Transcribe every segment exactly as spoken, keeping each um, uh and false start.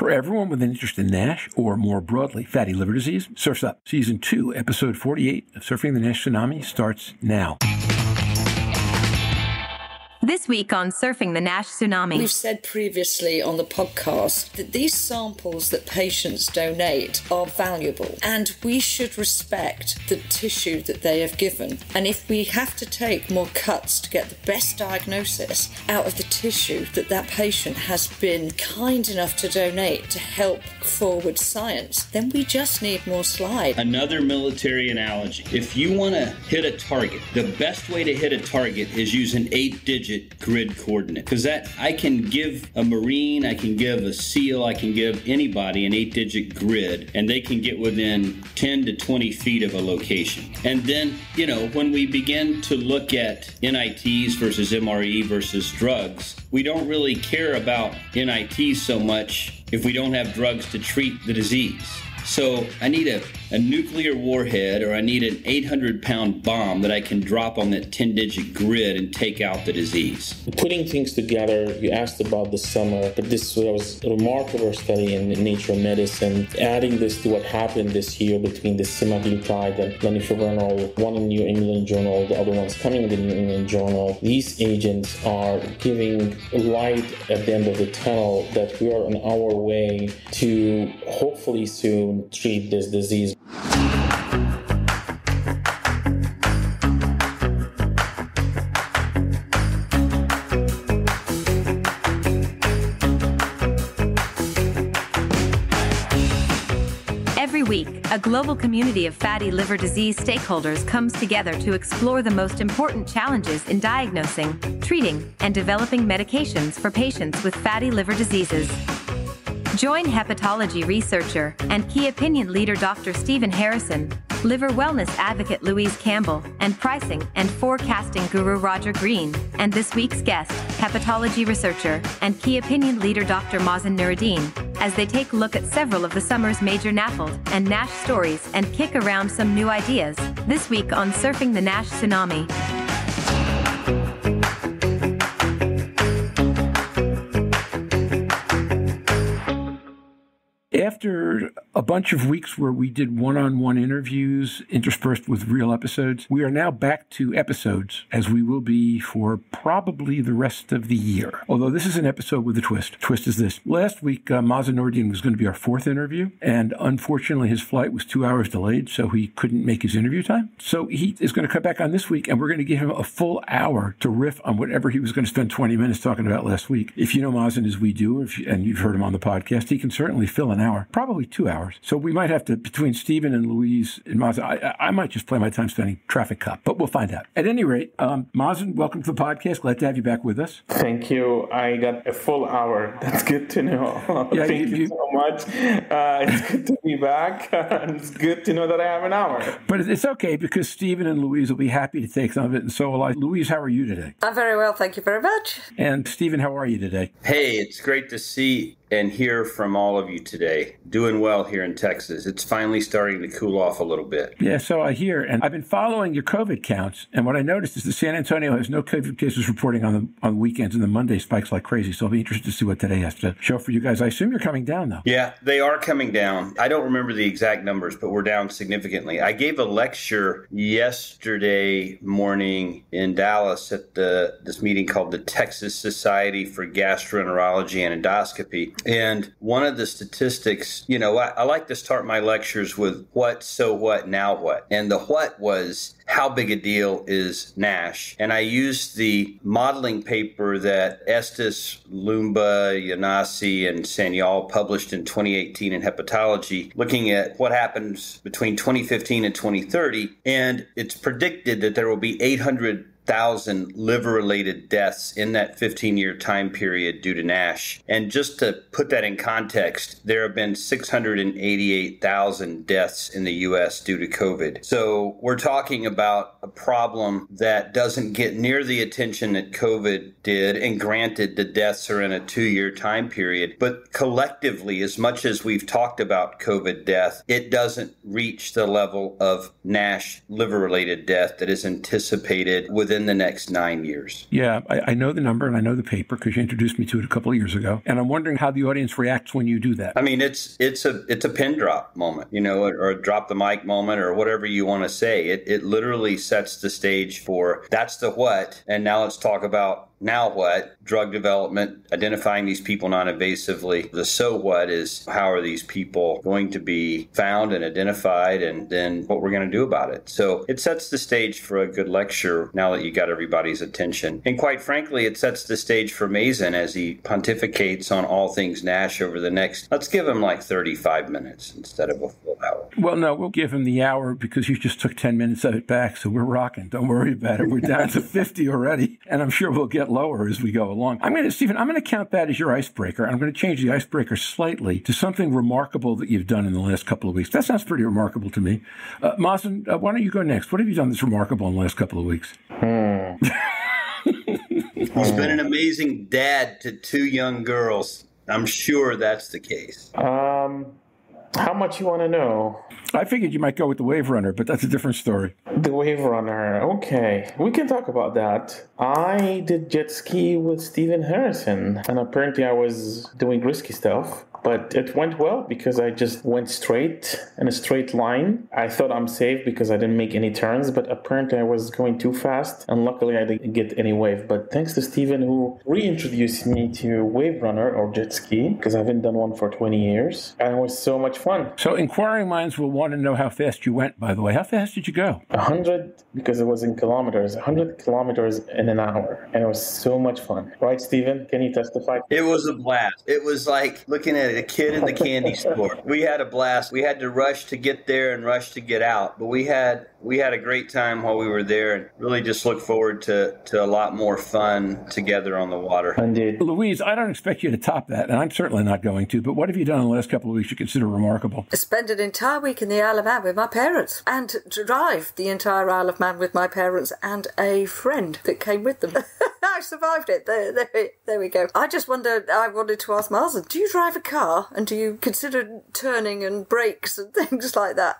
For everyone with an interest in NASH, or more broadly, fatty liver disease, Surf's Up. Season two, Episode forty-eight of Surfing the NASH Tsunami starts now. This week on Surfing the NASH Tsunami. We've said previously on the podcast that these samples that patients donate are valuable and we should respect the tissue that they have given. And if we have to take more cuts to get the best diagnosis out of the tissue that that patient has been kind enough to donate to help forward science, then we just need more slides. Another military analogy. If you want to hit a target, the best way to hit a target is use an eight-digit grid coordinate, because that I can give a Marine, I can give a SEAL, I can give anybody an eight-digit grid, and they can get within ten to twenty feet of a location. And then, you know, when we begin to look at N I Ts versus M R E versus drugs, we don't really care about N I Ts so much if we don't have drugs to treat the disease. So I need a, a nuclear warhead, or I need an eight hundred pound bomb that I can drop on that ten digit grid and take out the disease. Putting things together, you asked about this summer, but this was a remarkable study in Nature Medicine. Adding this to what happened this year between the semaglutide and lanifibranor, one in New England Journal, the other one's coming in the New England Journal. These agents are giving light at the end of the tunnel that we are on our way to hopefully soon treat this disease. Every week, a global community of fatty liver disease stakeholders comes together to explore the most important challenges in diagnosing, treating, and developing medications for patients with fatty liver diseases. Join hepatology researcher and key opinion leader Doctor Stephen Harrison, liver wellness advocate Louise Campbell, and pricing and forecasting guru Roger Green, and this week's guest, hepatology researcher and key opinion leader Doctor Mazen Noureddin, as they take a look at several of the summer's major NAFLD and NASH stories and kick around some new ideas, this week on Surfing the NASH Tsunami. After a bunch of weeks where we did one-on-one interviews interspersed with real episodes, we are now back to episodes, as we will be for probably the rest of the year. Although this is an episode with a twist. Twist is this. Last week, uh, Mazen Noureddin was going to be our fourth interview, and unfortunately his flight was two hours delayed, so he couldn't make his interview time. So he is going to cut back on this week, and we're going to give him a full hour to riff on whatever he was going to spend twenty minutes talking about last week. If you know Mazen as we do, if you, and you've heard him on the podcast, he can certainly fill an hour. Probably two hours. So we might have to, between Stephen and Louise and Mazen, I, I might just play my time spending traffic cop, but we'll find out. At any rate, um, Mazen, welcome to the podcast. Glad to have you back with us. Thank you. I got a full hour. That's good to know. Yeah, Thank you, you so much. Uh, it's good to be back. It's good to know that I have an hour. But it's okay because Stephen and Louise will be happy to take some of it, and so will I. Louise, how are you today? I'm very well. Thank you very much. And Stephen, how are you today? Hey, it's great to see and hear from all of you today. Doing well here in Texas. It's finally starting to cool off a little bit. Yeah, so I hear, and I've been following your COVID counts, and what I noticed is that San Antonio has no COVID cases reporting on the on weekends, and the Monday spikes like crazy, so I'll be interested to see what today has to show for you guys. I assume you're coming down, though. Yeah, they are coming down. I don't remember the exact numbers, but we're down significantly. I gave a lecture yesterday morning in Dallas at the this meeting called the Texas Society for Gastroenterology and Endoscopy. And one of the statistics, you know, I, I like to start my lectures with what, so what, now what. And the what was, how big a deal is NASH? And I used the modeling paper that Estes, Loomba, Yanasi, and Sanyal published in twenty eighteen in Hepatology, looking at what happens between twenty fifteen and twenty thirty. And it's predicted that there will be eight hundred thousand liver-related deaths in that fifteen-year time period due to NASH. And just to put that in context, there have been six hundred eighty-eight thousand deaths in the U S due to COVID. So we're talking about a problem that doesn't get near the attention that COVID did. And granted, the deaths are in a two-year time period. But collectively, as much as we've talked about COVID death, it doesn't reach the level of NASH liver-related death that is anticipated within within the next nine years. Yeah, I, I know the number and I know the paper because you introduced me to it a couple of years ago. And I'm wondering how the audience reacts when you do that. I mean, it's it's a it's a pin drop moment, you know, or a drop the mic moment or whatever you want to say. It, it literally sets the stage for that's the what. And now let's talk about now what? Drug development, identifying these people non-invasively. The so what is how are these people going to be found and identified, and then what we're going to do about it. So it sets the stage for a good lecture now that you got everybody's attention. And quite frankly, it sets the stage for Mazen as he pontificates on all things NASH over the next, let's give him like thirty-five minutes instead of a full hour. Well, no, we'll give him the hour because you just took ten minutes of it back. So we're rocking. Don't worry about it. We're down to fifty already. And I'm sure we'll get lower as we go along. I'm going to, Stephen, I'm going to count that as your icebreaker. I'm going to change the icebreaker slightly to something remarkable that you've done in the last couple of weeks. That sounds pretty remarkable to me. Uh, Mazen, uh, why don't you go next? What have you done that's remarkable in the last couple of weeks? Hmm. He's been an amazing dad to two young girls. I'm sure that's the case. Um... How much you want to know? I figured you might go with the Wave Runner, but that's a different story. The Wave Runner. Okay. We can talk about that. I did jet ski with Stephen Harrison, and apparently I was doing risky stuff. But it went well because I just went straight in a straight line. I thought I'm safe because I didn't make any turns, but apparently I was going too fast, and luckily I didn't get any wave. But thanks to Stephen, who reintroduced me to Wave Runner or jet ski, because I haven't done one for twenty years, and it was so much fun. So inquiring minds will want to know how fast you went, by the way. How fast did you go? one hundred, because it was in kilometers, one hundred kilometers in an hour, and it was so much fun. Right, Stephen? Can you testify? It was a blast. It was like looking at a kid in the candy store. We had a blast. We had to rush to get there and rush to get out, but we had we had a great time while we were there, and really just look forward to to a lot more fun together on the water. Indeed. Louise, I don't expect you to top that, and I'm certainly not going to, but what have you done in the last couple of weeks you consider remarkable? I spent an entire week in the Isle of Man with my parents, and drive the entire Isle of Man with my parents and a friend that came with them. I survived it. There, there, there we go. I just wonder, I wanted to ask Mazen, do you drive a car? And do you consider turning and brakes and things like that?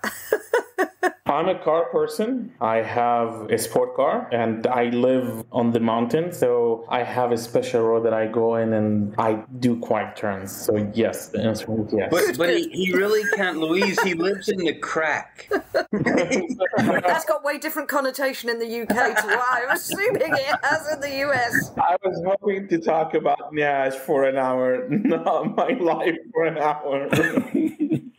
I'm a car person. I have a sport car, and I live on the mountain, so I have a special road that I go in, and I do quiet turns. So yes, the answer is yes. But, but he, he really can't, Louise. He lives in the crack. That's got way different connotation in the U K to why I'm assuming it has in the U S. I was hoping to talk about Nash for an hour, not my life for an hour.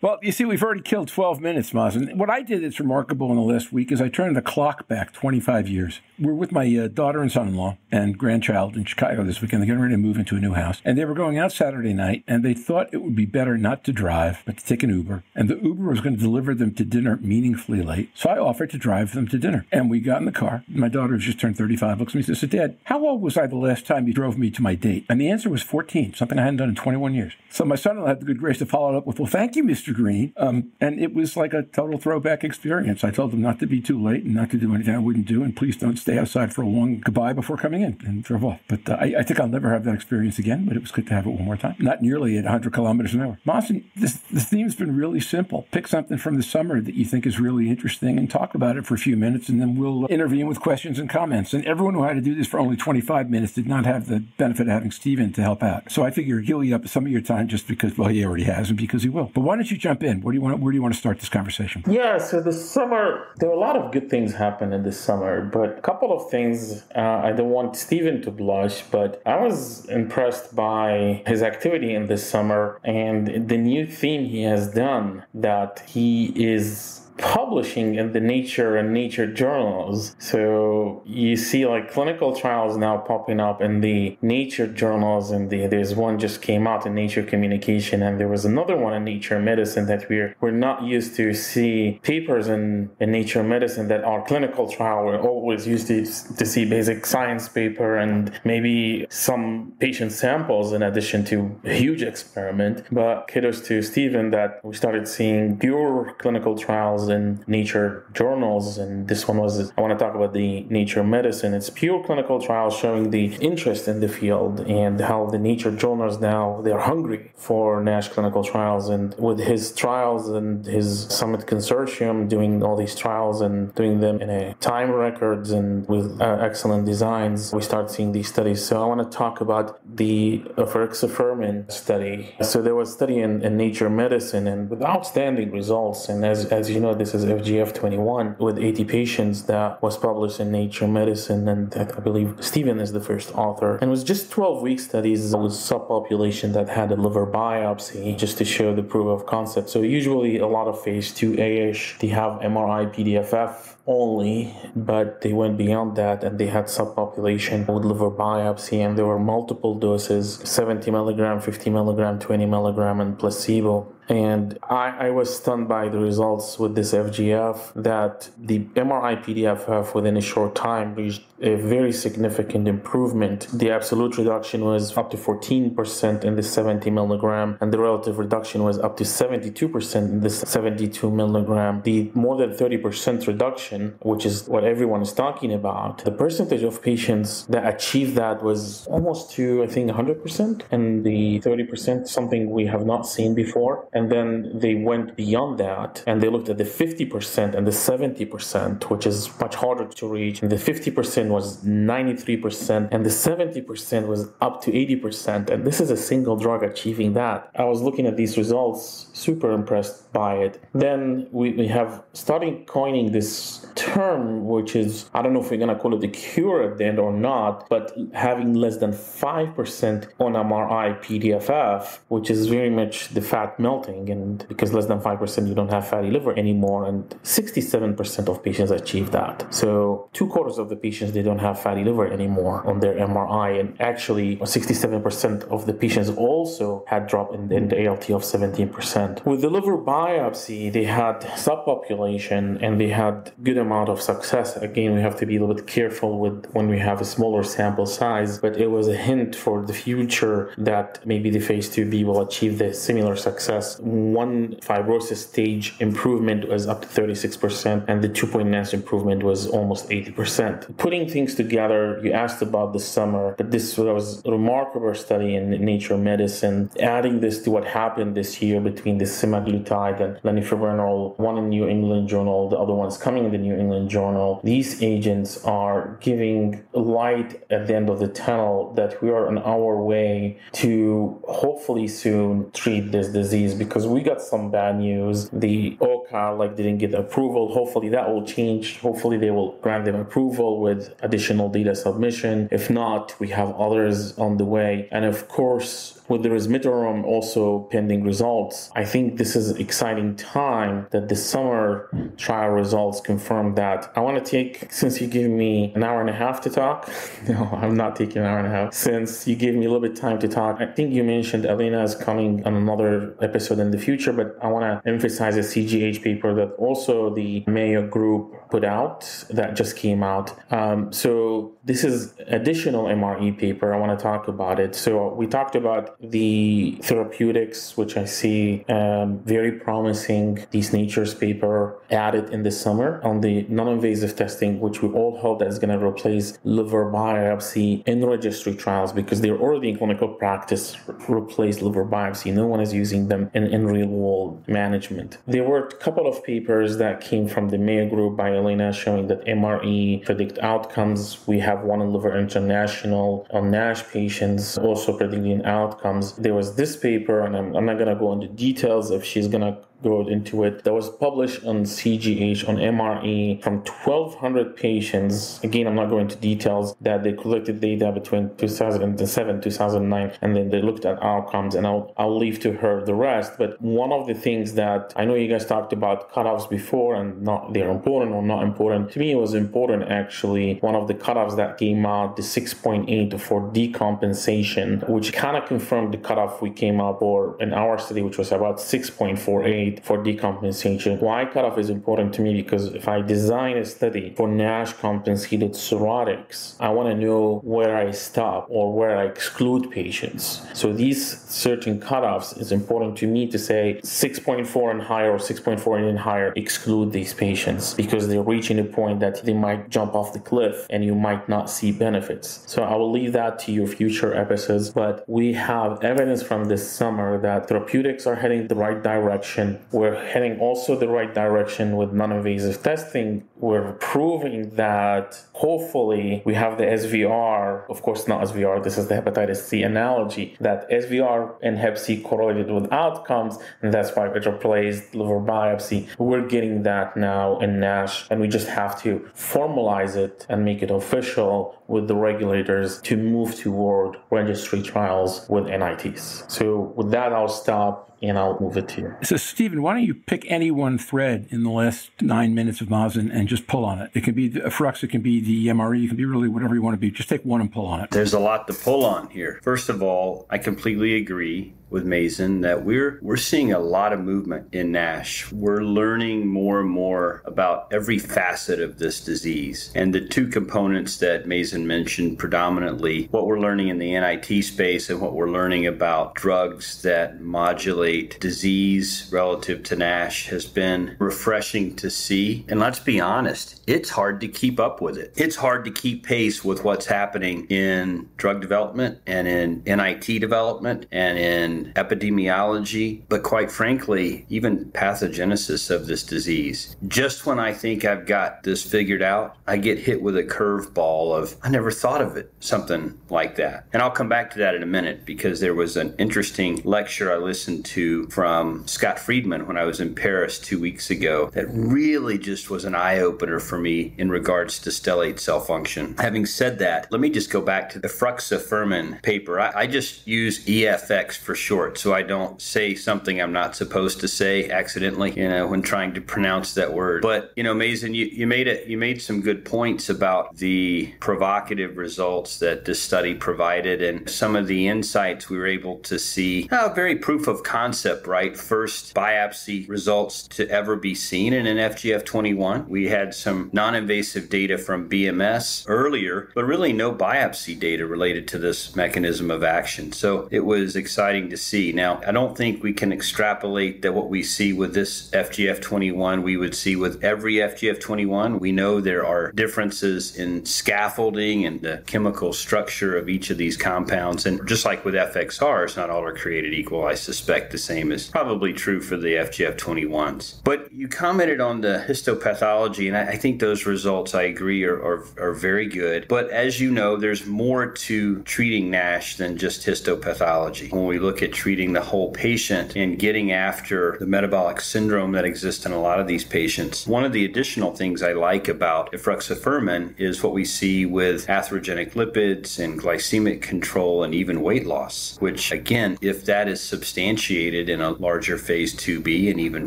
Well, you see, we've already killed twelve minutes, Mazen. What I did that's remarkable in the last week is I turned the clock back twenty-five years. We're with my uh, daughter and son-in-law and grandchild in Chicago this weekend. They're getting ready to move into a new house. And they were going out Saturday night, and they thought it would be better not to drive, but to take an Uber. And the Uber was going to deliver them to dinner meaningfully late. So I offered to drive them to dinner. And we got in the car. My daughter, who's just turned thirty-five, looks at me and says, Dad, how old was I the last time you drove me to my date? And the answer was fourteen, something I hadn't done in twenty-one years. So my son-in-law had the good grace to follow it up with, well, thank you, Mister Green. Um, and it was like a total throwback experience. I told them not to be too late and not to do anything I wouldn't do, and please don't stay outside for a long goodbye before coming in, and drove off. But uh, I, I think I'll never have that experience again, but it was good to have it one more time. Not nearly at one hundred kilometers an hour. Mazen, this, this theme's been really simple. Pick something from the summer that you think is really interesting and talk about it for a few minutes, and then we'll intervene with questions and comments. And everyone who had to do this for only twenty-five minutes did not have the benefit of having Stephen to help out. So I figure he'll eat up some of your time just because, well, he already has, and because he will. But why don't you jump in? What do you want? Where do you want to start this conversation? Yeah, so the summer, there were a lot of good things happening this summer, but a couple of things, uh, I don't want Stephen to blush, but I was impressed by his activity in this summer and the new thing he has done that he is publishing in the Nature and Nature journals. So you see like clinical trials now popping up in the Nature journals, and the, there's one just came out in Nature Communication, and there was another one in Nature Medicine that we're we're not used to see papers in, in Nature Medicine that are clinical trial. We're always used to, to see basic science paper and maybe some patient samples in addition to a huge experiment. But kudos to Stephen that we started seeing pure clinical trials in Nature journals, and this one was, I want to talk about the Nature Medicine. It's pure clinical trials showing the interest in the field and how the Nature journals now, they're hungry for NASH clinical trials. And with his trials and his summit consortium doing all these trials and doing them in a time records and with uh, excellent designs, we start seeing these studies. So I want to talk about the efruxifermin study. So there was a study in, in Nature Medicine and with outstanding results. And as, as you know, this is F G F twenty-one with eighty patients that was published in Nature Medicine. And I believe Stephen is the first author. And it was just twelve-week studies with subpopulation that had a liver biopsy just to show the proof of concept. So usually a lot of phase two A-ish, they have M R I P D F F only, but they went beyond that and they had subpopulation with liver biopsy, and there were multiple doses, seventy milligram, fifty milligram, twenty milligram, and placebo. And I, I was stunned by the results with this F G F, that the M R I P D F F within a short time reached a very significant improvement. The absolute reduction was up to fourteen percent in the seventy milligram, and the relative reduction was up to seventy-two percent in the seventy-two milligram. The more than thirty percent reduction, which is what everyone is talking about, the percentage of patients that achieved that was almost to, I think, one hundred percent, and the thirty percent, something we have not seen before. And then they went beyond that and they looked at the fifty percent and the seventy percent, which is much harder to reach. And the fifty percent was ninety-three percent and the seventy percent was up to eighty percent. And this is a single drug achieving that. I was looking at these results, super impressed by it. Then we, we have started coining this term, which is, I don't know if we're going to call it the cure at the end or not, but having less than five percent on M R I P D F F, which is very much the fat melting, and because less than five percent you don't have fatty liver anymore, and sixty-seven percent of patients achieve that. So two quarters of the patients, they don't have fatty liver anymore on their M R I, and actually sixty-seven percent of the patients also had drop in, in the A L T of seventeen percent. With the liver biopsy, they had subpopulation and they had good amount of success. Again, we have to be a little bit careful with when we have a smaller sample size, but it was a hint for the future that maybe the phase two B will achieve the similar success. One fibrosis stage improvement was up to thirty-six percent and the two-point NASH improvement was almost eighty percent. Putting things together, you asked about this summer, but this was a remarkable study in Nature Medicine. Adding this to what happened this year between the semaglutide and lanifibranor, one in New England Journal, the other one's coming in the New England Journal, these agents are giving light at the end of the tunnel that we are on our way to hopefully soon treat this disease, because we got some bad news. The O C A like didn't get approval. Hopefully that will change. Hopefully they will grant them approval with additional data submission. If not, we have others on the way. And of course, with the resmetirom also pending results, I think this is an exciting time that the summer trial results confirm that. I want to take, since you gave me an hour and a half to talk, no, I'm not taking an hour and a half, since you gave me a little bit of time to talk, I think you mentioned Alina is coming on another episode in the future, but I want to emphasize a C G H paper that also the Mayo group put out that just came out. Um, so this is additional M R E paper. I want to talk about it. So we talked about the therapeutics, which I see um, very promising. These Nature's paper added in the summer on the non-invasive testing, which we all hope that is going to replace liver biopsy in registry trials, because they're already in clinical practice replace liver biopsy. No one is using them in, in real-world management. There were a couple of papers that came from the Mayo group by Alina showing that M R E predict outcomes. We have one in Liver International on NASH patients also predicting outcomes. There was this paper, and I'm, I'm not going to go into details if she's going to go into it, that was published on C G H on M R E from twelve hundred patients. Again, I'm not going into details, that they collected data between two thousand seven, two thousand nine, and then they looked at outcomes, and I'll, I'll leave to her the rest. But one of the things that I know you guys talked about cutoffs before and not they're important or not important. To me, it was important, actually. One of the cutoffs that came out, the six point eight for decompensation, which kind of confirmed the cutoff we came up for in our study, which was about six point four eight. need for decompensation. Why cutoff is important to me? Because if I design a study for NASH compensated cirrhotics, I want to know where I stop or where I exclude patients. So these certain cutoffs is important to me to say six point four and higher or six point four and higher, exclude these patients because they're reaching a point that they might jump off the cliff and you might not see benefits. So I will leave that to your future episodes, but we have evidence from this summer that therapeutics are heading the right direction. We're heading also the right direction with non-invasive testing. We're proving that hopefully we have the S V R, of course not S V R, this is the hepatitis C analogy, that S V R and Hep C correlated with outcomes, and that's why it replaced liver biopsy. We're getting that now in NASH, and we just have to formalize it and make it official with the regulators to move toward registry trials with N I Ts. So with that, I'll stop and I'll move it to you. So, Stephen, why don't you pick any one thread in the last nine minutes of Mazen and just pull on it? It can be the efrux, it can be the M R E, it can be really whatever you want to be. Just take one and pull on it. There's a lot to pull on here. First of all, I completely agree with Mazen that we're we're seeing a lot of movement in NASH. We're learning more and more about every facet of this disease. And the two components that Mazen mentioned predominantly, what we're learning in the N I T space and what we're learning about drugs that modulate disease relative to NASH has been refreshing to see. And let's be honest, it's hard to keep up with it. It's hard to keep pace with what's happening in drug development and in N I T development and in epidemiology, but quite frankly, even pathogenesis of this disease. Just when I think I've got this figured out, I get hit with a curveball of, I never thought of it, something like that. And I'll come back to that in a minute because there was an interesting lecture I listened to from Scott Friedman when I was in Paris two weeks ago that really just was an eye-opener for me in regards to stellate cell function. Having said that, let me just go back to the efruxifermin paper. I, I just use E F X for sure. So I don't say something I'm not supposed to say accidentally, you know, when trying to pronounce that word. But, you know, Mazen, you, you made it, you made some good points about the provocative results that this study provided and some of the insights we were able to see. Oh, very proof of concept, right? First biopsy results to ever be seen in an F G F twenty-one. We had some non-invasive data from B M S earlier, but really no biopsy data related to this mechanism of action. So it was exciting to see. Now, I don't think we can extrapolate that what we see with this F G F twenty-one, we would see with every F G F twenty-one. We know there are differences in scaffolding and the chemical structure of each of these compounds. And just like with F X Rs, not all are created equal. I suspect the same is probably true for the F G F twenty-ones. But you commented on the histopathology, and I think those results, I agree, are, are, are very good. But as you know, there's more to treating NASH than just histopathology. When we look at treating the whole patient and getting after the metabolic syndrome that exists in a lot of these patients. One of the additional things I like about efruxifermin is what we see with atherogenic lipids and glycemic control and even weight loss, which again, if that is substantiated in a larger phase two B and even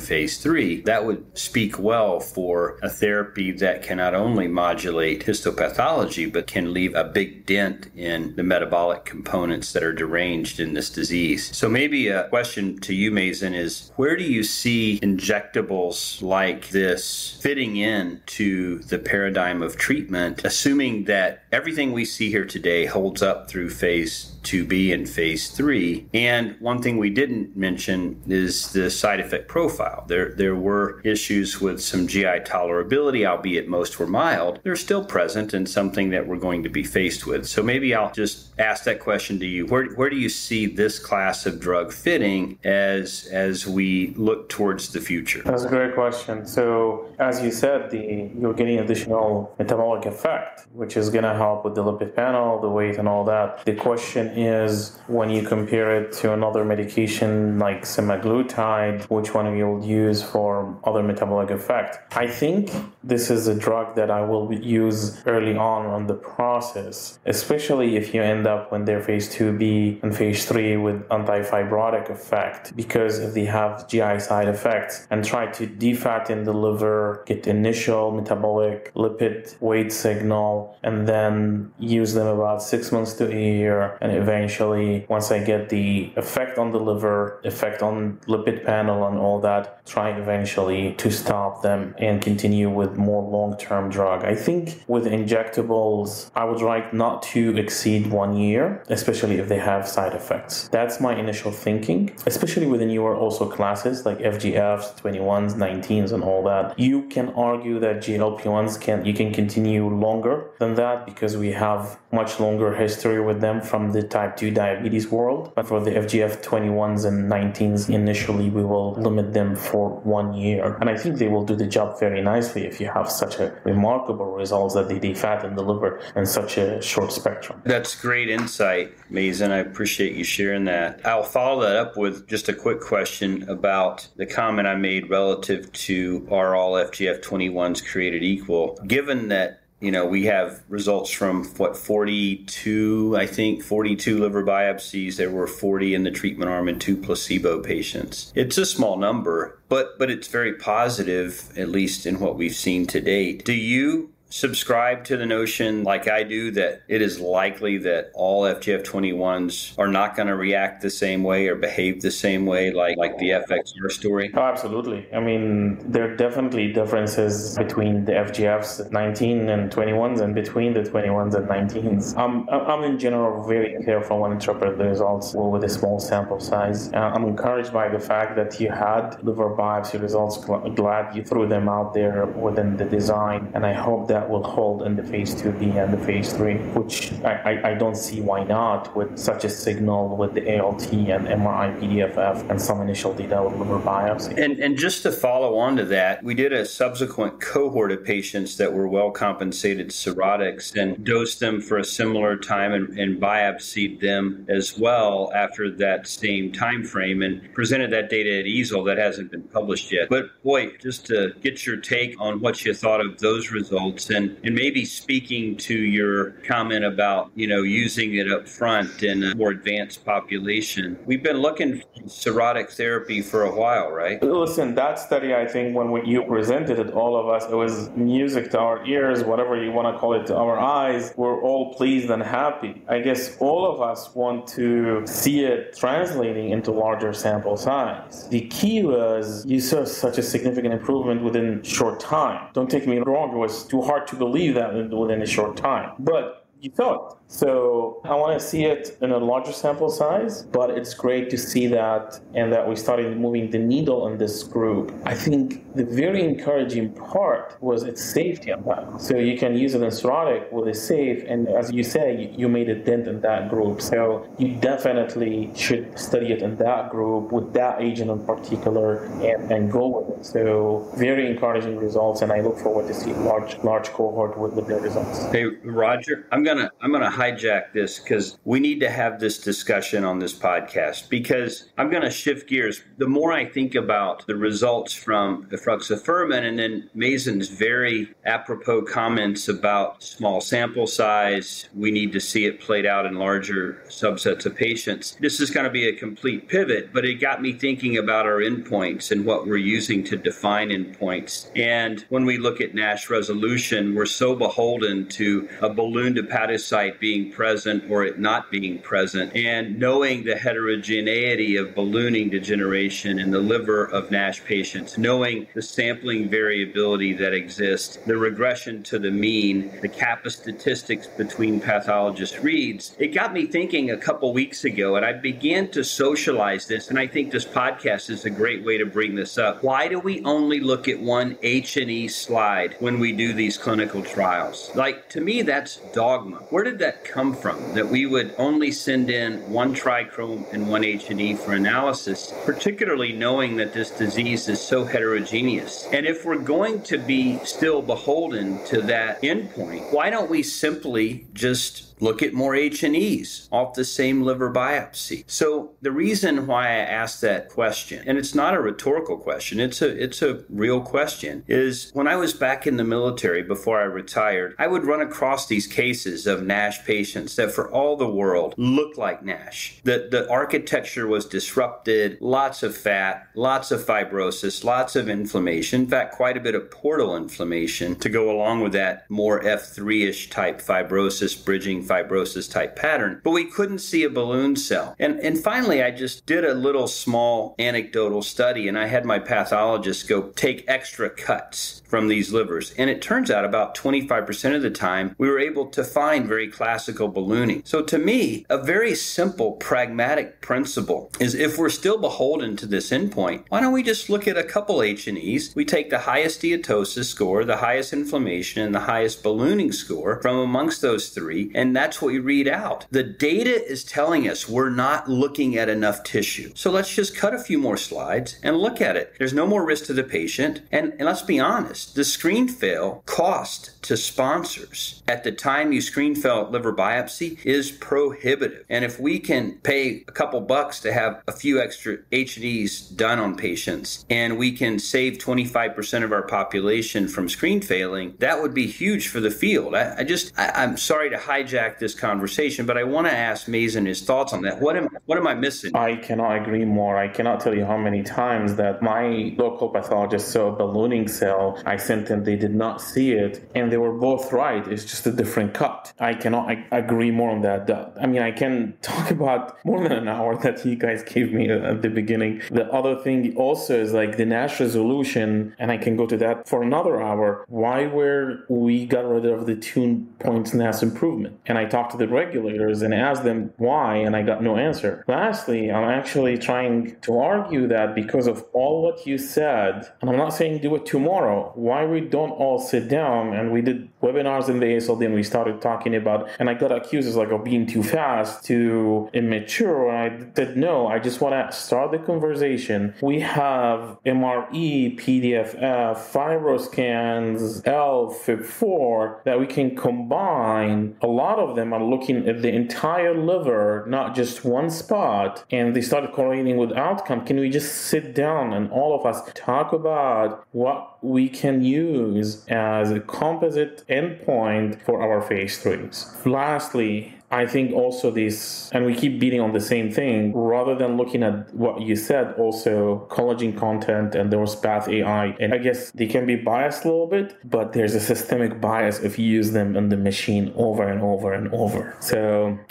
phase three, that would speak well for a therapy that can not only modulate histopathology, but can leave a big dent in the metabolic components that are deranged in this disease. So maybe a question to you, Mazen, is where do you see injectables like this fitting in to the paradigm of treatment, assuming that everything we see here today holds up through phase two B and phase three? And one thing we didn't mention is the side effect profile. There, there were issues with some G I tolerability, albeit most were mild. They're still present and something that we're going to be faced with. So maybe I'll just ask that question to you. Where, where do you see this class of drug fitting as as we look towards the future? That's a great question. So as you said, the, you're getting additional metabolic effect, which is going to help with the lipid panel, the weight and all that. The question is when you compare it to another medication like semaglutide, which one you'll use for other metabolic effect. I think this is a drug that I will use early on on the process, especially if you end up when they're phase two B and phase three with on anti-fibrotic effect because of the have G I side effects, and try to defatten the liver, get initial metabolic lipid weight signal, and then use them about six months to a year. And eventually, once I get the effect on the liver, effect on lipid panel and all that, try eventually to stop them and continue with more long-term drug. I think with injectables, I would like not to exceed one year, especially if they have side effects. That's my initial thinking, especially with the newer also classes like F G Fs, twenty-ones, nineteens, and all that. You can argue that G L P ones can, you can continue longer than that because we have much longer history with them from the type two diabetes world. But for the F G F twenty-ones and nineteens, initially we will limit them for one year. And I think they will do the job very nicely if you have such a remarkable results that they defatten the liver in such a short spectrum. That's great insight, Mazen. I appreciate you sharing that. I'll follow that up with just a quick question about the comment I made relative to are all F G F twenty-ones created equal? Given that, you know, we have results from what, forty-two, I think, forty-two liver biopsies. There were forty in the treatment arm and two placebo patients. It's a small number, but but it's very positive, at least in what we've seen to date. Do you subscribe to the notion, like I do, that it is likely that all F G F twenty-ones are not going to react the same way or behave the same way, like like the F X R story? Oh, absolutely. I mean, there are definitely differences between the F G Fs nineteen and twenty-ones and between the twenty-ones and nineteens. I'm, I'm in general very careful when interpreting the results with a small sample size. Uh, I'm encouraged by the fact that you had liver biopsy results. Glad you threw them out there within the design, and I hope that will hold in the phase two B and the phase three, which I, I, I don't see why not with such a signal with the A L T and M R I P D F F and some initial data with liver biopsy. And, and just to follow on to that, we did a subsequent cohort of patients that were well-compensated cirrhotics and dosed them for a similar time and, and biopsied them as well after that same time frame, and presented that data at EASL that hasn't been published yet. But boy, just to get your take on what you thought of those results. And, and maybe speaking to your comment about, you know, using it up front in a more advanced population. We've been looking for cirrhotic therapy for a while, right? Listen, that study, I think when we, you presented it, all of us, it was music to our ears, whatever you want to call it, to our eyes. We're all pleased and happy. I guess all of us want to see it translating into larger sample size. The key was you saw such a significant improvement within short time. Don't take me wrong, it was too hard to believe that within a short time, but you thought. So I want to see it in a larger sample size, but it's great to see that and that we started moving the needle in this group. I think the very encouraging part was its safety impact. So you can use it in cirrhotic with a safe, and as you say, you made a dent in that group. So you definitely should study it in that group with that agent in particular and, and go with it. So very encouraging results, and I look forward to see large, large cohort with, with the results. Hey, Roger, I'm gonna I'm gonna hijack this because we need to have this discussion on this podcast, because I'm going to shift gears. The more I think about the results from efruxifermin and then Mazen's very apropos comments about small sample size, we need to see it played out in larger subsets of patients. This is going to be a complete pivot, but it got me thinking about our endpoints and what we're using to define endpoints. And when we look at NASH resolution, we're so beholden to a ballooned hepatocyte being present or it not being present, and knowing the heterogeneity of ballooning degeneration in the liver of NASH patients, knowing the sampling variability that exists, the regression to the mean, the kappa statistics between pathologist reads, it got me thinking a couple weeks ago, and I began to socialize this, and I think this podcast is a great way to bring this up. Why do we only look at one H and E slide when we do these clinical trials? Like, to me, that's dogma. Where did that come from, that we would only send in one trichrome and one H and E for analysis, particularly knowing that this disease is so heterogeneous? And if we're going to be still beholden to that endpoint, why don't we simply just Look at more H and E's off the same liver biopsy. So the reason why I asked that question, and it's not a rhetorical question, it's a, it's a real question, is when I was back in the military before I retired, I would run across these cases of NASH patients that for all the world looked like NASH. The, the architecture was disrupted, lots of fat, lots of fibrosis, lots of inflammation, in fact, quite a bit of portal inflammation to go along with that more F three-ish type fibrosis, bridging fibrosis type pattern, but we couldn't see a balloon cell. And, and finally, I just did a little small anecdotal study, and I had my pathologist go take extra cuts from these livers. And it turns out about twenty-five percent of the time, we were able to find very classical ballooning. So to me, a very simple pragmatic principle is if we're still beholden to this endpoint, why don't we just look at a couple H and E's? We take the highest steatosis score, the highest inflammation, and the highest ballooning score from amongst those three, and that's what we read out. The data is telling us we're not looking at enough tissue. So let's just cut a few more slides and look at it. There's no more risk to the patient, and, and let's be honest, the screen fail cost to sponsors at the time you screen fail at liver biopsy is prohibitive. And if we can pay a couple bucks to have a few extra H and E's done on patients, and we can save twenty-five percent of our population from screen failing, that would be huge for the field. I, I just, I, I'm sorry to hijack this conversation, but I want to ask Mazen his thoughts on that. What am, what am I missing? I cannot agree more. I cannot tell you how many times that my local pathologist saw a ballooning cell. I sent them, they did not see it, and they were both right. It's just a different cut. I cannot I agree more on that. I mean, I can talk about more than an hour that you guys gave me at the beginning. The other thing also is like the NASH resolution, and I can go to that for another hour. Why were we got rid of the two points NASH improvement? And I talked to the regulators and asked them why, and I got no answer. Lastly, I'm actually trying to argue that because of all what you said, and I'm not saying do it tomorrow, why we don't all sit down, and we did webinars in the A S L D and we started talking about, and I got accused as like of being too fast, too immature, and I said no, I just want to start the conversation. We have M R E, P D F F, fibroscans, A L T, F I B four that we can combine. A lot of them are looking at the entire liver, not just one spot, and they started correlating with outcome. Can we just sit down and all of us talk about what we can Can use as a composite endpoint for our phase threes? Lastly, I think also this, and we keep beating on the same thing, rather than looking at what you said, also collagen content, and there was Path A I. And I guess they can be biased a little bit, but there's a systemic bias if you use them in the machine over and over and over. So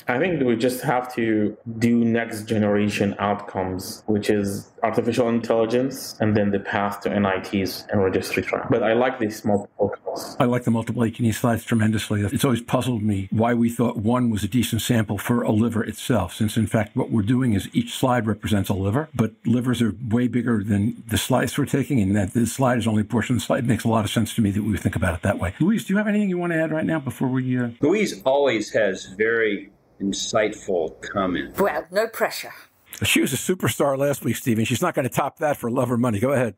I think we just have to do next generation outcomes, which is artificial intelligence, and then the path to N I Ts and registry trial. But I like these multiple calls. I like the multiple H and E slides tremendously. It's always puzzled me why we thought one was a decent sample for a liver itself, since in fact what we're doing is each slide represents a liver, but livers are way bigger than the slides we're taking, and that this slide is only a portion of the slide. It makes a lot of sense to me that we think about it that way. Louise, do you have anything you want to add right now before we... Uh... Louise always has very insightful comments. Well, no pressure. She was a superstar last week, Stephen. She's not going to top that for love or money. Go ahead.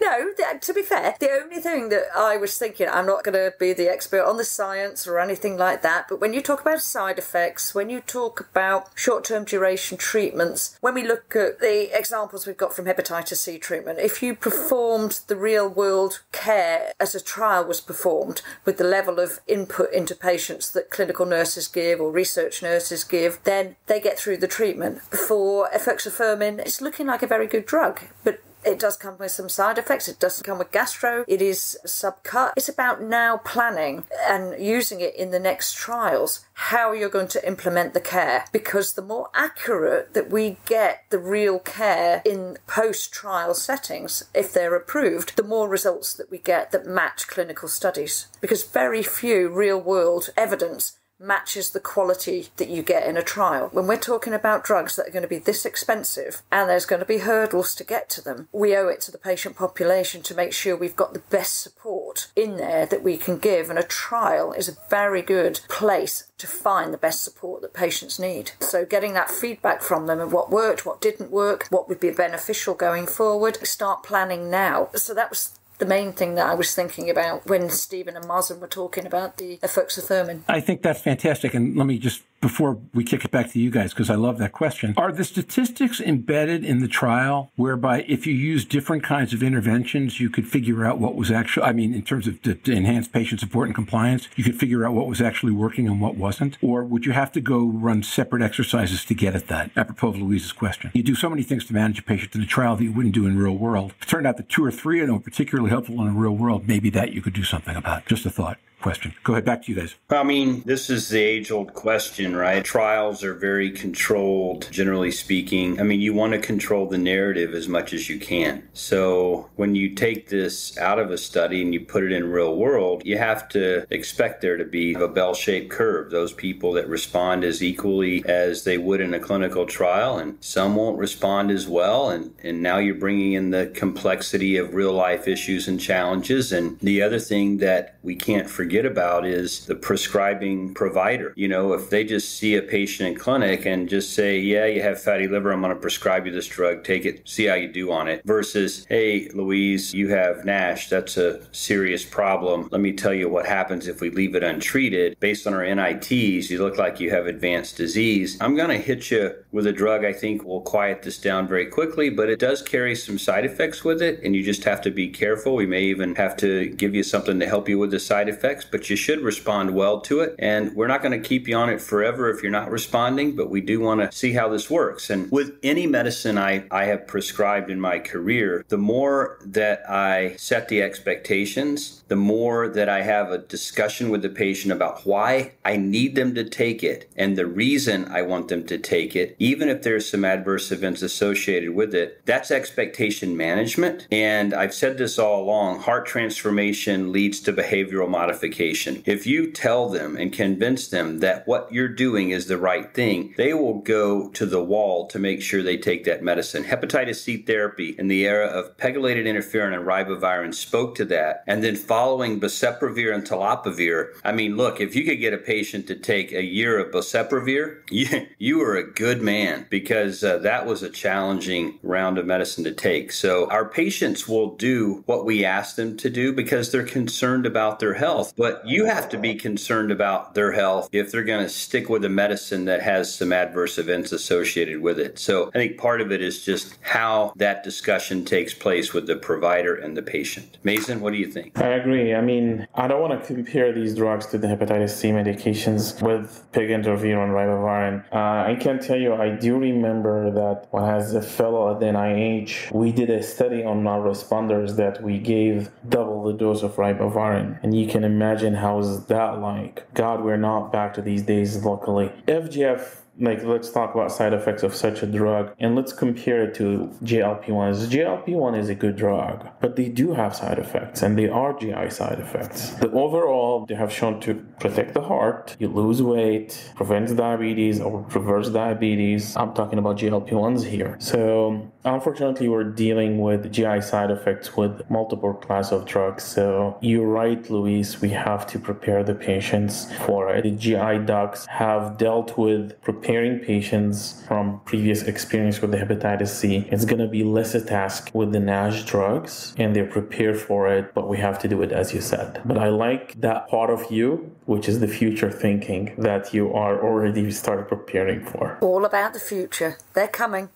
No, th- to be fair, the only thing that I was thinking, I'm not going to be the expert on the science or anything like that, but when you talk about side effects, when you talk about short-term duration treatments, when we look at the examples we've got from hepatitis C treatment, if you performed the real-world care as a trial was performed with the level of input into patients that clinical nurses give or research nurses give, then they get through the treatment. For efruxifermin, it's looking like a very good drug, but it does come with some side effects. It doesn't come with gastro. It is subcut. It's about now planning and using it in the next trials, how you're going to implement the care. Because the more accurate that we get the real care in post-trial settings, if they're approved, the more results that we get that match clinical studies. Because very few real-world evidence matches the quality that you get in a trial. When we're talking about drugs that are going to be this expensive and there's going to be hurdles to get to them, we owe it to the patient population to make sure we've got the best support in there that we can give, and a trial is a very good place to find the best support that patients need. So getting that feedback from them and what worked, what didn't work, what would be beneficial going forward, start planning now. So that was the main thing that I was thinking about when Stephen and Mazen were talking about the efruxifermin. I think that's fantastic. And let me just, before we kick it back to you guys, because I love that question, are the statistics embedded in the trial whereby if you use different kinds of interventions, you could figure out what was actually, I mean, in terms of to, to enhance patient support and compliance, you could figure out what was actually working and what wasn't? Or would you have to go run separate exercises to get at that? Apropos of Louise's question. You do so many things to manage a patient in a trial that you wouldn't do in real world. It turned out that two or three of them were particularly helpful in the real world, maybe that you could do something about. Just a thought. Question. Go ahead. Back to you guys. I mean, this is the age-old question, right? Trials are very controlled, generally speaking. I mean, you want to control the narrative as much as you can. So when you take this out of a study and you put it in real world, you have to expect there to be a bell-shaped curve. Those people that respond as equally as they would in a clinical trial, and some won't respond as well. And, and now you're bringing in the complexity of real-life issues and challenges. And the other thing that we can't forget Forget about is the prescribing provider. You know, if they just see a patient in clinic and just say, yeah, you have fatty liver, I'm going to prescribe you this drug, take it, see how you do on it, versus, hey, Louise, you have NASH, that's a serious problem. Let me tell you what happens if we leave it untreated. Based on our N I Ts, you look like you have advanced disease. I'm going to hit you with a drug I think will quiet this down very quickly, but it does carry some side effects with it, and you just have to be careful. We may even have to give you something to help you with the side effects, but you should respond well to it. And we're not going to keep you on it forever if you're not responding, but we do want to see how this works. And with any medicine I, I have prescribed in my career, the more that I set the expectations, the more that I have a discussion with the patient about why I need them to take it and the reason I want them to take it, even if there's some adverse events associated with it, that's expectation management. And I've said this all along, heart transformation leads to behavioral modification. If you tell them and convince them that what you're doing is the right thing, they will go to the wall to make sure they take that medicine. Hepatitis C therapy in the era of pegylated interferon and ribavirin spoke to that. And then following bisepravir and telaprevir, I mean, look, if you could get a patient to take a year of bisepravir, you, you are a good man, because uh, that was a challenging round of medicine to take. So our patients will do what we ask them to do because they're concerned about their health. But you have to be concerned about their health if they're going to stick with a medicine that has some adverse events associated with it. So I think part of it is just how that discussion takes place with the provider and the patient. Mazen, what do you think? I agree. I mean, I don't want to compare these drugs to the hepatitis C medications with peginterferon and ribavirin. Uh, I can tell you, I do remember that when I was a fellow at the N I H, we did a study on non-responders that we gave double the dose of ribavirin. And you can imagine Imagine how is that like? God, we're not back to these days, luckily. F G F, like, let's talk about side effects of such a drug, and let's compare it to G L P ones. G L P one is a good drug, but they do have side effects, and they are G I side effects. The overall, they have shown to protect the heart, you lose weight, prevents diabetes or reverse diabetes. I'm talking about G L P ones here. So unfortunately, we're dealing with G I side effects with multiple class of drugs. So you're right, Louise, we have to prepare the patients for it. The G I docs have dealt with preparing Preparing patients from previous experience with the hepatitis C. It's going to be less a task with the NASH drugs, and they're prepared for it, but we have to do it as you said. But I like that part of you, which is the future thinking that you are already started preparing for. All about the future. They're coming.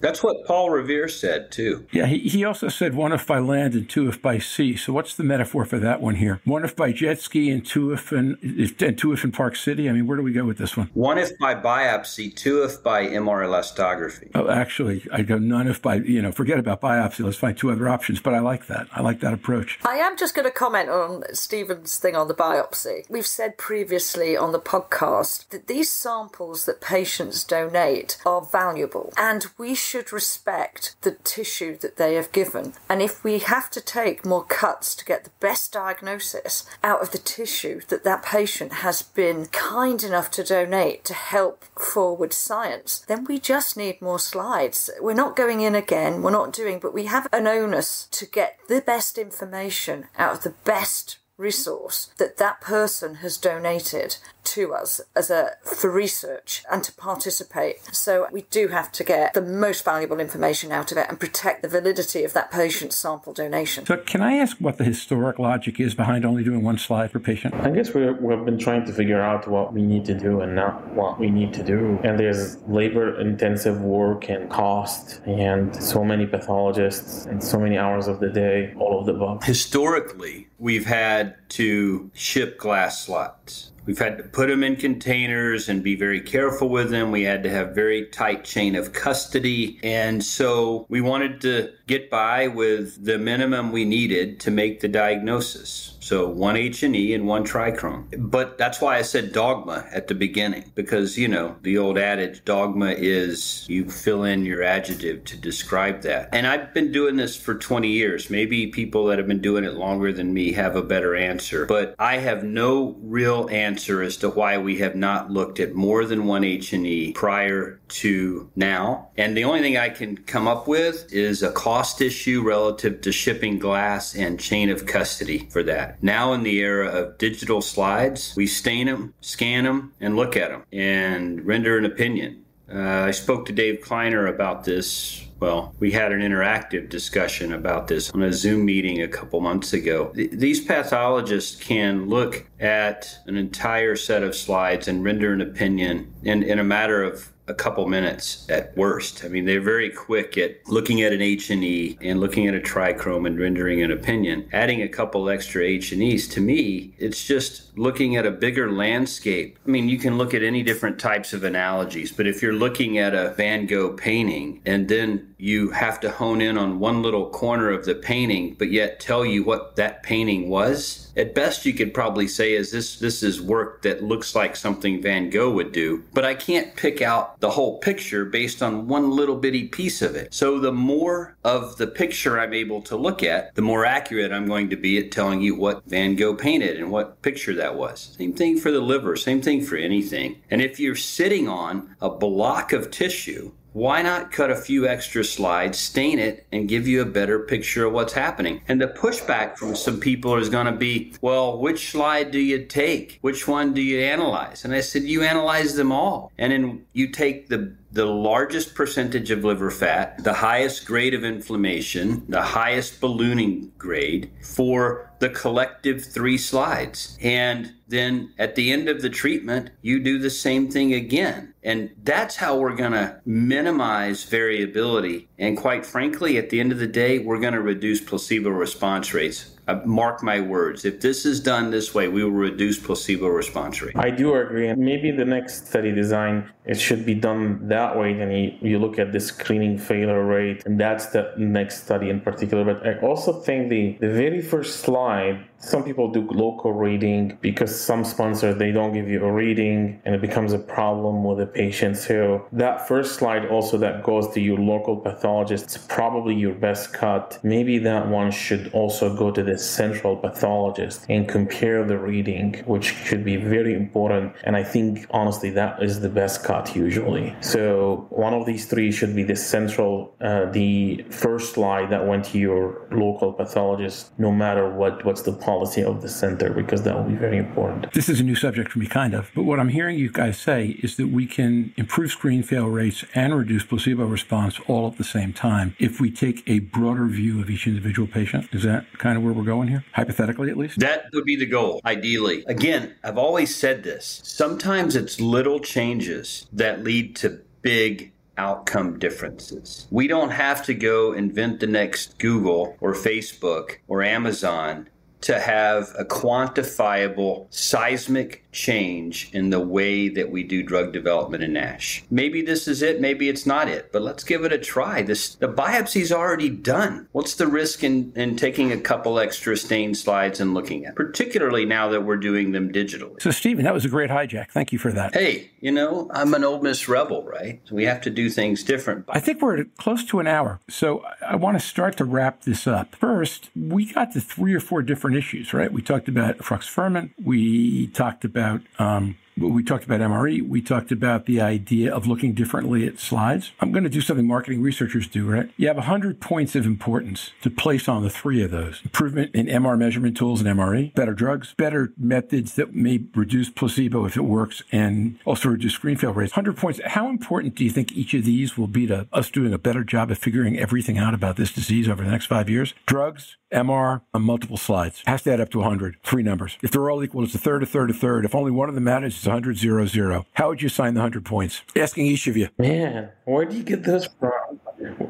That's what Paul Revere said, too. Yeah, he, he also said one if by land and two if by sea. So what's the metaphor for that one here? One if by jet ski and two if in, and two if in Park City? I mean, where do we go with this one? One if by biopsy, two if by M R elastography. Oh, actually, I go none if by, you know, forget about biopsy. Let's find two other options. But I like that. I like that approach. I am just going to comment on Stephen's thing on the biopsy. We've said previously on the podcast that these samples that patients donate are valuable, and we should respect the tissue that they have given. And if we have to take more cuts to get the best diagnosis out of the tissue that that patient has been kind enough to donate to help forward science, then we just need more slides. We're not going in again, we're not doing, but we have an onus to get the best information out of the best resource that that person has donated to us as a for research and to participate. So we do have to get the most valuable information out of it and protect the validity of that patient's sample donation. So can I ask what the historic logic is behind only doing one slide per patient? I guess we're, we've been trying to figure out what we need to do and not what we need to do. And there's labor-intensive work and cost and so many pathologists and so many hours of the day, all of the above. Historically, we've had to ship glass slots. We've had to put them in containers and be very careful with them. We had to have very tight chain of custody. And so we wanted to get by with the minimum we needed to make the diagnosis. So one H and E and one trichrome. But that's why I said dogma at the beginning, because, you know, the old adage, dogma is you fill in your adjective to describe that. And I've been doing this for twenty years. Maybe people that have been doing it longer than me have a better answer. But I have no real answer as to why we have not looked at more than one H and E prior to now. And the only thing I can come up with is a cost issue relative to shipping glass and chain of custody for that. Now in the era of digital slides, we stain them, scan them, and look at them and render an opinion. Uh, I spoke to Dave Kleiner about this. Well, we had an interactive discussion about this on a Zoom meeting a couple months ago. Th- these pathologists can look at an entire set of slides and render an opinion in, in a matter of a couple minutes at worst. I mean, they're very quick at looking at an H and E and looking at a trichrome and rendering an opinion. Adding a couple extra H and E's, to me, it's just looking at a bigger landscape. I mean, you can look at any different types of analogies, but if you're looking at a Van Gogh painting and then you have to hone in on one little corner of the painting, but yet tell you what that painting was, at best you could probably say is this this is work that looks like something Van Gogh would do, but I can't pick out the whole picture based on one little bitty piece of it. So the more of the picture I'm able to look at, the more accurate I'm going to be at telling you what Van Gogh painted and what picture that was. Same thing for the liver, same thing for anything. And if you're sitting on a block of tissue, why not cut a few extra slides, stain it, and give you a better picture of what's happening? And the pushback from some people is going to be, well, which slide do you take? Which one do you analyze? And I said, you analyze them all. And then you take the the largest percentage of liver fat, the highest grade of inflammation, the highest ballooning grade for the collective three slides. And then at the end of the treatment, you do the same thing again. And that's how we're going to minimize variability. And quite frankly, at the end of the day, we're going to reduce placebo response rates. Mark my words, if this is done this way, we will reduce placebo response rate. I do agree. And maybe the next study design, it should be done that way. Then you, you look at the screening failure rate, and that's the next study in particular. But I also think the, the very first slide, some people do local reading because some sponsors, they don't give you a reading, and it becomes a problem with the patient. So that first slide also that goes to your local pathologist, it's probably your best cut. Maybe that one should also go to the central pathologist and compare the reading, which could be very important. And I think, honestly, that is the best cut usually. So one of these three should be the central, uh, the first slide that went to your local pathologist, no matter what, what's the policy of the center, because that will be very important. This is a new subject for me, kind of. But what I'm hearing you guys say is that we can improve screen fail rates and reduce placebo response all at the same time if we take a broader view of each individual patient. Is that kind of where we're going here? Hypothetically, at least? That would be the goal, ideally. Again, I've always said this. Sometimes it's little changes that lead to big outcome differences. We don't have to go invent the next Google or Facebook or Amazon to have a quantifiable seismic change in the way that we do drug development in NASH. Maybe this is it, maybe it's not it, but let's give it a try. This, the biopsy's already done. What's the risk in, in taking a couple extra stained slides and looking at, particularly now that we're doing them digitally? So, Stephen, that was a great hijack. Thank you for that. Hey, you know, I'm an Old Miss rebel, right? So we have to do things different. I think we're close to an hour, so I want to start to wrap this up. First, we got to three or four different issues, right? We talked about efruxifermin. We talked about um, we talked about M R E. We talked about the idea of looking differently at slides. I'm going to do something marketing researchers do, right? You have one hundred points of importance to place on the three of those. Improvement in M R measurement tools and M R E, better drugs, better methods that may reduce placebo if it works, and also reduce screen fail rates. one hundred points. How important do you think each of these will be to us doing a better job of figuring everything out about this disease over the next five years? Drugs, M R, on multiple slides. Has to add up to one hundred. Three numbers. If they're all equal, it's a third, a third, a third. If only one of them matters, it's one hundred, zero, zero. How would you assign the one hundred points? Asking each of you. Man, where do you get this from?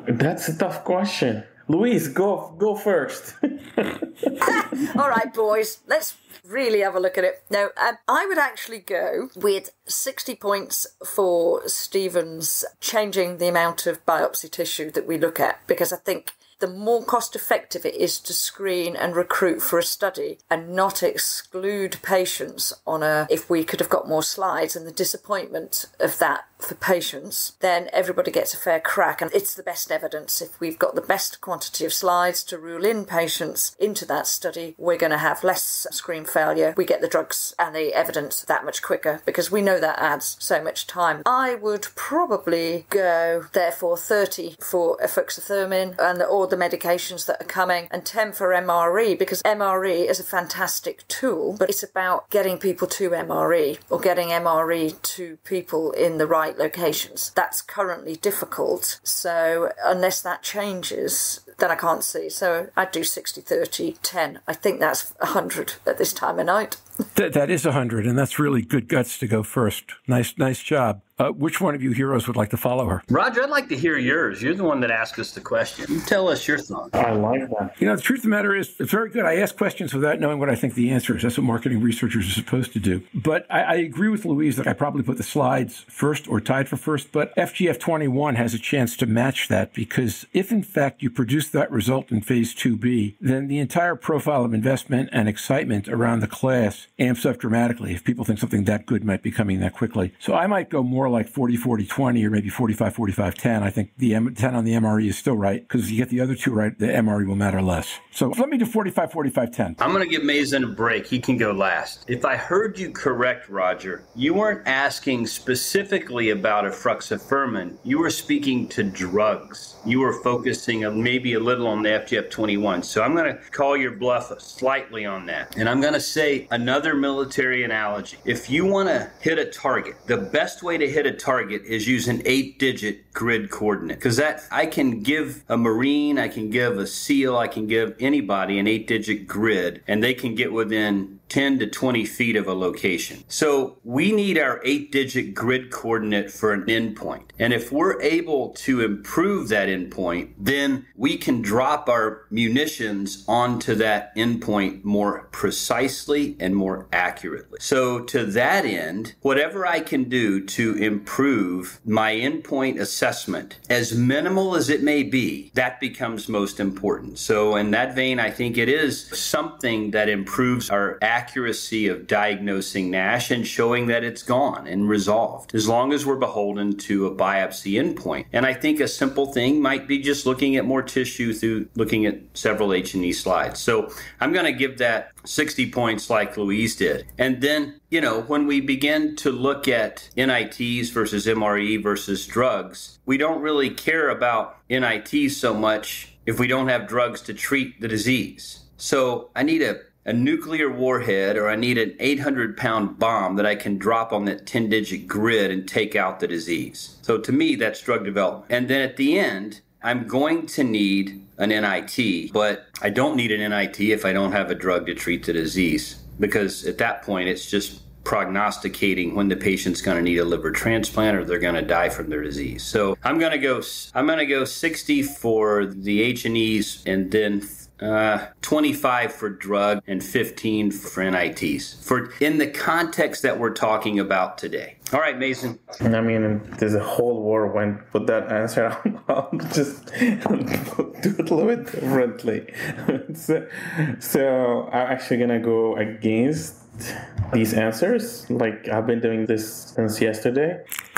That's a tough question. Louise, go go first. All right, boys, let's really have a look at it. Now, um, I would actually go with sixty points for Stephen's changing the amount of biopsy tissue that we look at, because I think the more cost-effective it is to screen and recruit for a study and not exclude patients on a, if we could have got more slides and the disappointment of that for patients, then everybody gets a fair crack. And it's the best evidence. If we've got the best quantity of slides to rule in patients into that study, we're going to have less screen failure. We get the drugs and the evidence that much quicker because we know that adds so much time. I would probably go, therefore, thirty for efruxifermin and the, or the medications that are coming, and ten for M R E, because M R E is a fantastic tool, but it's about getting people to M R E or getting M R E to people in the right locations. That's currently difficult, so unless that changes, then I can't see. So I'd do sixty, thirty, ten. I think that's one hundred at this time of night. That, that is one hundred, and that's really good guts to go first. Nice, nice job. Uh, which one of you heroes would like to follow her? Roger, I'd like to hear yours. You're the one that asked us the question. You tell us your thoughts. I like that. You know, the truth of the matter is, it's very good. I ask questions without knowing what I think the answer is. That's what marketing researchers are supposed to do. But I, I agree with Louise that I probably put the slides first or tied for first, but F G F twenty-one has a chance to match that, because if, in fact, you produce that result in phase two B, then the entire profile of investment and excitement around the class amps up dramatically if people think something that good might be coming that quickly. So I might go more like forty, forty, twenty, or maybe forty-five, forty-five, ten. I think the ten on the M R E is still right, because if you get the other two right, the M R E will matter less. So let me do forty-five, forty-five, ten. I'm going to give Mazen a break. He can go last. If I heard you correct, Roger, you weren't asking specifically about efruxifermin. You were speaking to drugs. You were focusing maybe a little on the F G F twenty-one. So I'm going to call your bluff slightly on that. And I'm going to say another military analogy. If you want to hit a target, the best way to hit a target is use an eight digit grid coordinate, because that I can give a Marine, I can give a SEAL, I can give anybody an eight digit grid, and they can get within ten to twenty feet of a location. So we need our eight digit grid coordinate for an endpoint. And if we're able to improve that endpoint, then we can drop our munitions onto that endpoint more precisely and more accurately. So to that end, whatever I can do to improve my endpoint assessment, as minimal as it may be, that becomes most important. So in that vein, I think it is something that improves our accuracy accuracy of diagnosing NASH and showing that it's gone and resolved, as long as we're beholden to a biopsy endpoint. And I think a simple thing might be just looking at more tissue through looking at several H and E slides. So I'm going to give that sixty points like Louise did. And then, you know, when we begin to look at N I Ts versus M R E versus drugs, we don't really care about N I Ts so much if we don't have drugs to treat the disease. So I need a a nuclear warhead, or I need an eight hundred pound bomb that I can drop on that ten digit grid and take out the disease. So to me, that's drug development. And then at the end, I'm going to need an N I T, but I don't need an N I T if I don't have a drug to treat the disease, because at that point, it's just prognosticating when the patient's going to need a liver transplant or they're going to die from their disease. So I'm going to go, I'm going to go sixty for the H and E's, and then Uh, twenty-five for drug and fifteen for N I Ts, for in the context that we're talking about today. All right, Mazen. I mean, there's a whole war when put that answer on. Just do it a little bit differently. so, so I'm actually gonna go against these answers. Like, I've been doing this since yesterday.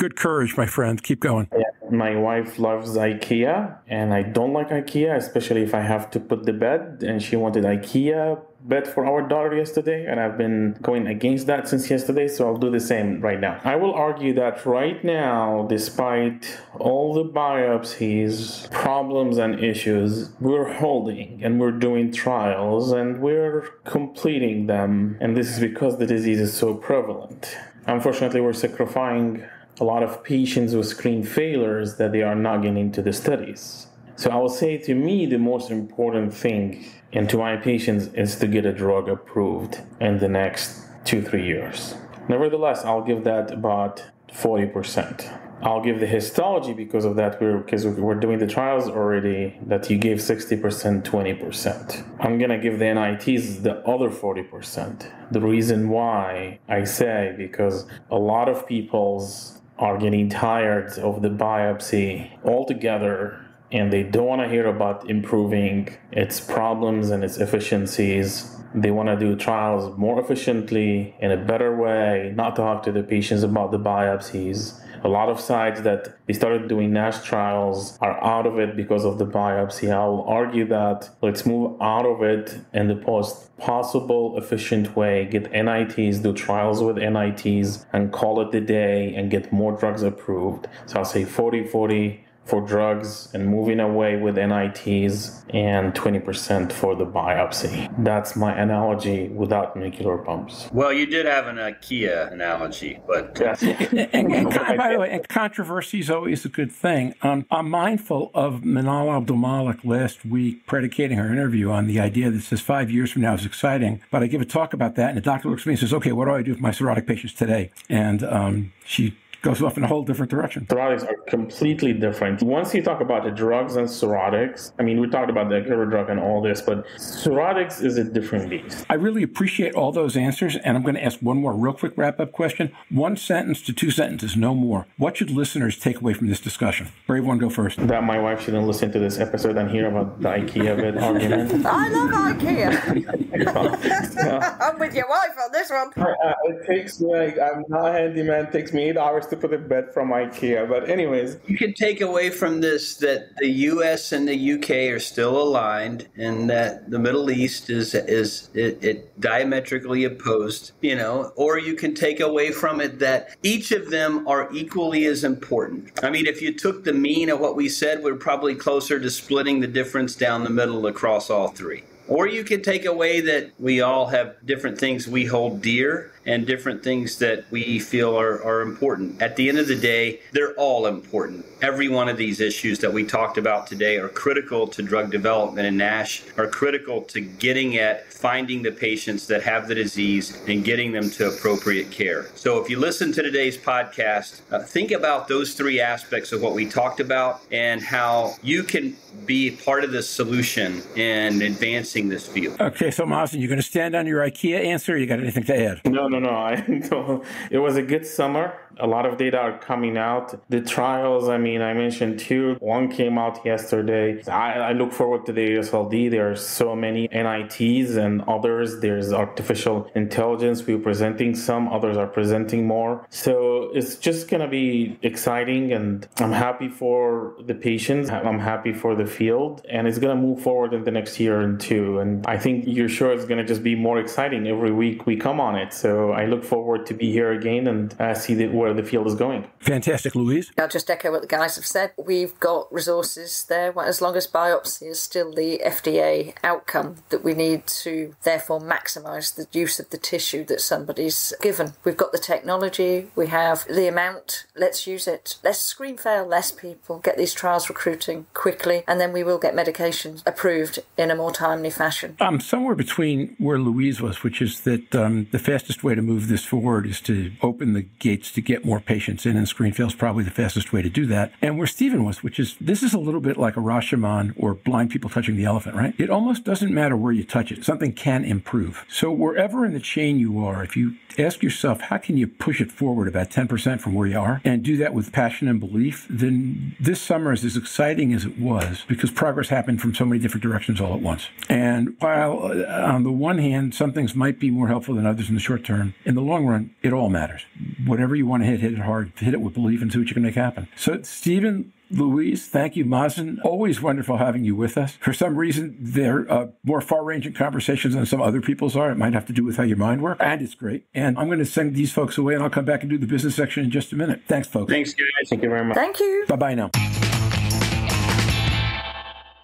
Good courage, my friend. Keep going. Yeah. My wife loves IKEA, and I don't like IKEA, especially if I have to put the bed, and she wanted IKEA bed for our daughter yesterday, and I've been going against that since yesterday, so I'll do the same right now. I will argue that right now, despite all the biopsies, problems, and issues, we're holding and we're doing trials and we're completing them, and this is because the disease is so prevalent. Unfortunately, we're sacrificing a lot of patients with screen failures that they are not getting into the studies. So I will say, to me, the most important thing, and to my patients, is to get a drug approved in the next two, three years. Nevertheless, I'll give that about forty percent. I'll give the histology because of that, we're, because we're doing the trials already, that you gave sixty percent, twenty percent. I'm gonna give the N I Ts the other forty percent. The reason why I say, because a lot of people's are getting tired of the biopsy altogether, and they don't want to hear about improving its problems and its efficiencies. They want to do trials more efficiently, in a better way, not talk to the patients about the biopsies. A lot of sites that they started doing NASH trials are out of it because of the biopsy. I will argue that let's move out of it in the most possible efficient way, get N I Ts, do trials with N I Ts, and call it a day and get more drugs approved. So I'll say forty forty for drugs and moving away with N I Ts, and twenty percent for the biopsy. That's my analogy without nuclear pumps. Well, you did have an IKEA analogy, but... Yes. and, and, and, by the way, and controversy is always a good thing. Um, I'm mindful of Manal Abdul-Malik last week predicating her interview on the idea that says five years from now is exciting, but I give a talk about that, and the doctor looks at me and says, okay, what do I do with my cirrhotic patients today? And um, she... goes off in a whole different direction. Cirrhotics are completely different. Once you talk about the drugs and cirrhotics, I mean, we talked about the Akero drug and all this, but cirrhotics is a different beast. I really appreciate all those answers, and I'm going to ask one more real quick wrap-up question. One sentence to two sentences, no more. What should listeners take away from this discussion? Brave one, go first. That my wife shouldn't listen to this episode and hear about the IKEA bit argument. I love IKEA. yeah. I'm with your wife on this one. Uh, it takes me, like, I'm not a handyman, it takes me eight hours to put a bed from IKEA, but anyways. You can take away from this that the U S and the U K are still aligned, and that the Middle East is is it, it diametrically opposed, you know, or you can take away from it that each of them are equally as important. I mean, if you took the mean of what we said, we're probably closer to splitting the difference down the middle across all three. Or you can take away that we all have different things we hold dear and different things that we feel are, are important. At the end of the day, they're all important. Every one of these issues that we talked about today are critical to drug development in NASH, are critical to getting at finding the patients that have the disease and getting them to appropriate care. So if you listen to today's podcast, uh, think about those three aspects of what we talked about and how you can be part of the solution in advancing this field. Okay, so Mazen, you're going to stand on your IKEA answer, or you got anything to add? No. No, no, no. I don't. It was a good summer. A lot of data are coming out. The trials, I mean, I mentioned two. One came out yesterday. I, I look forward to the A S L D. There are so many N I Ts and others. There's artificial intelligence. We're presenting some. Others are presenting more. So it's just going to be exciting, and I'm happy for the patients. I'm happy for the field, and it's going to move forward in the next year and two. And I think you're sure it's going to just be more exciting every week we come on it. So I look forward to be here again and uh, see that where the field is going. Fantastic, Louise. I'll just echo what the guys have said. We've got resources there. As long as biopsy is still the F D A outcome, that we need to therefore maximise the use of the tissue that somebody's given. We've got the technology. We have the amount. Let's use it. Let's screen fail less people. Get these trials recruiting quickly, and then we will get medications approved in a more timely fashion. I'm somewhere between where Louise was, which is that um, the fastest way to move this forward is to open the gates to get more patients in, and screen fail is probably the fastest way to do that. And where Stephen was, which is, this is a little bit like a Rashomon or blind people touching the elephant, right? It almost doesn't matter where you touch it. Something can improve. So wherever in the chain you are, if you ask yourself, how can you push it forward about ten percent from where you are and do that with passion and belief, then this summer is as exciting as it was because progress happened from so many different directions all at once. And while on the one hand, some things might be more helpful than others in the short term, in the long run, it all matters. Whatever you want to hit, hit it hard, hit it with belief, and see what you can make happen. So, Stephen, Louise, thank you. Mazen, always wonderful having you with us. For some reason, they're uh, more far-ranging conversations than some other people's are. It might have to do with how your mind works, and it's great. And I'm going to send these folks away, and I'll come back and do the business section in just a minute. Thanks, folks. Thanks, guys. Thank you very much. Thank you. Bye-bye now.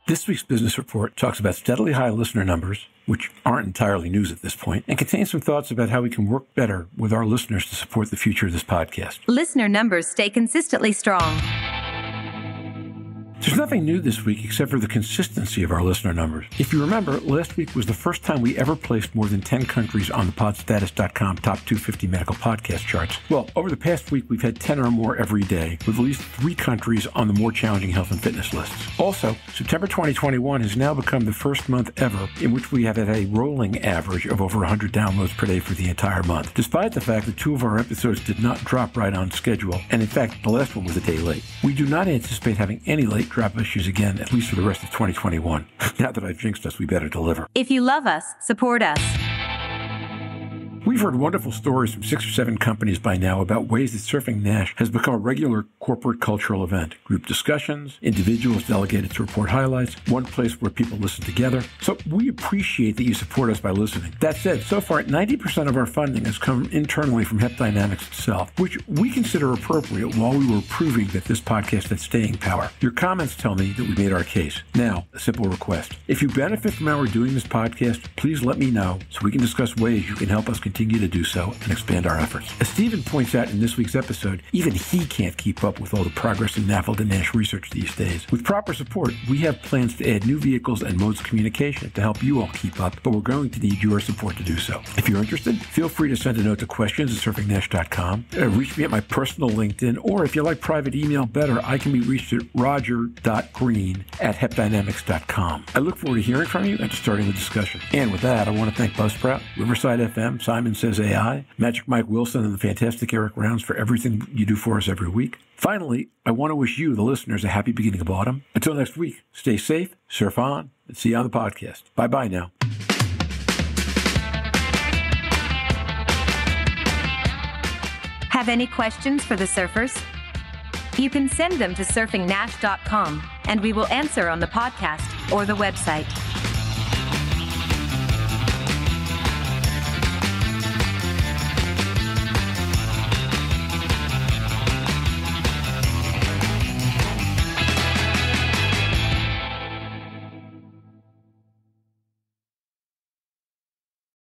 This week's business report talks about steadily high listener numbers, which aren't entirely news at this point, and contains some thoughts about how we can work better with our listeners to support the future of this podcast. Listener numbers stay consistently strong. There's nothing new this week except for the consistency of our listener numbers. If you remember, last week was the first time we ever placed more than ten countries on the podstatus dot com top two hundred fifty medical podcast charts. Well, over the past week, we've had ten or more every day, with at least three countries on the more challenging health and fitness lists. Also, September twenty twenty-one has now become the first month ever in which we have had a rolling average of over one hundred downloads per day for the entire month, despite the fact that two of our episodes did not drop right on schedule, and in fact, the last one was a day late. We do not anticipate having any late drop issues again, at least for the rest of twenty twenty-one. Now that I've jinxed us, we better deliver. If you love us, support us. We've heard wonderful stories from six or seven companies by now about ways that Surfing NASH has become a regular corporate cultural event. Group discussions, individuals delegated to report highlights, one place where people listen together. So we appreciate that you support us by listening. That said, so far, ninety percent of our funding has come internally from HepDynamics itself, which we consider appropriate while we were proving that this podcast had staying power. Your comments tell me that we made our case. Now, a simple request. If you benefit from our doing this podcast, please let me know so we can discuss ways you can help us continue continue to do so and expand our efforts. As Stephen points out in this week's episode, even he can't keep up with all the progress in NAFLD and NASH research these days. With proper support, we have plans to add new vehicles and modes of communication to help you all keep up, but we're going to need your support to do so. If you're interested, feel free to send a note to questions at surfing nash dot com, uh, reach me at my personal LinkedIn, or if you like private email better, I can be reached at roger dot green at hepdynamics dot com. I look forward to hearing from you and to starting the discussion. And with that, I want to thank Buzzsprout, Riverside F M, Simon Says A I, Magic Mike Wilson, and the fantastic Eric Rounds for everything you do for us every week. Finally, I want to wish you, the listeners, a happy beginning of autumn. Until next week, stay safe, surf on, and see you on the podcast. Bye-bye now. Have any questions for the surfers? You can send them to surfing nash dot com, and we will answer on the podcast or the website.